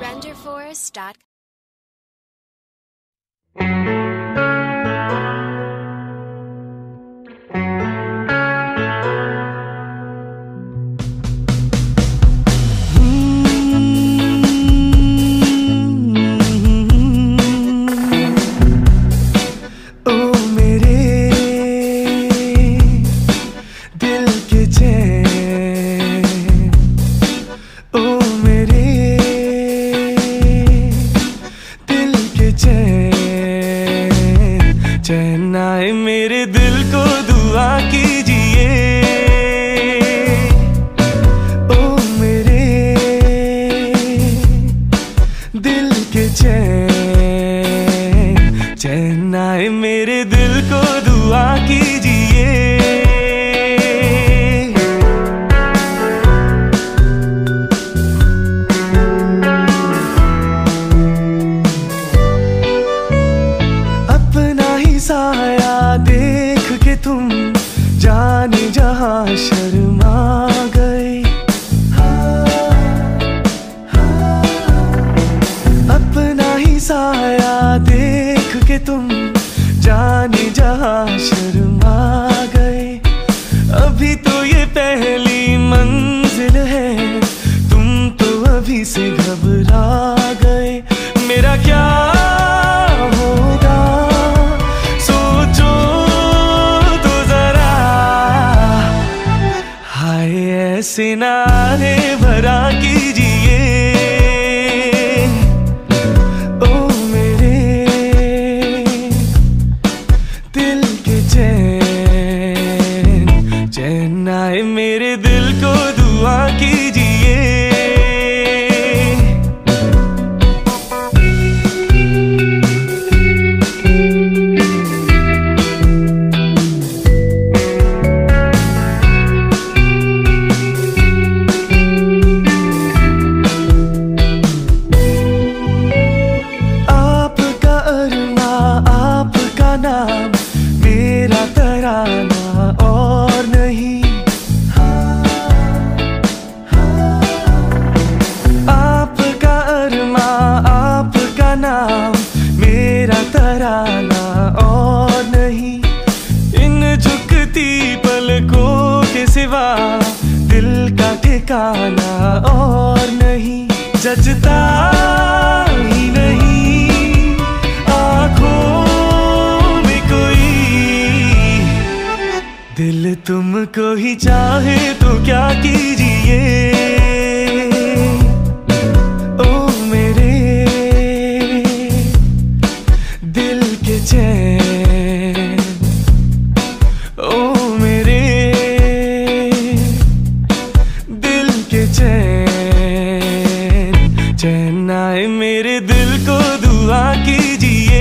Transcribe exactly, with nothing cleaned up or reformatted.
Renderforest dot com. चैन आए मेरे दिल को दुआ कीजिए, ओ मेरे दिल के चैन। चैन आए मेरे दिल को दुआ कीजिए। साया देख के तुम जाने जहां शर्मा गए, अपना ही साया देख के तुम जाने जहां शर्मा गए। अभी तो ये पहली मंजिल है, तुम तो अभी से घबरा गए। मेरा क्या ऐसे नारे भरा कीजिए, ओ मेरे दिल के चैन। चैन आए मेरे दिल को दुआ कीजिए। मेरा तराना और नहीं, आपका अरमा आपका नाम मेरा तराना और नहीं। इन झुकती पलकों के सिवा दिल का ठिकाना और नहीं। जजता ही नहीं आंखों दिल, तुमको ही चाहे तो क्या कीजिए, ओ मेरे दिल के चैन, ओ मेरे दिल के चैन। चैन आए मेरे दिल को दुआ कीजिए।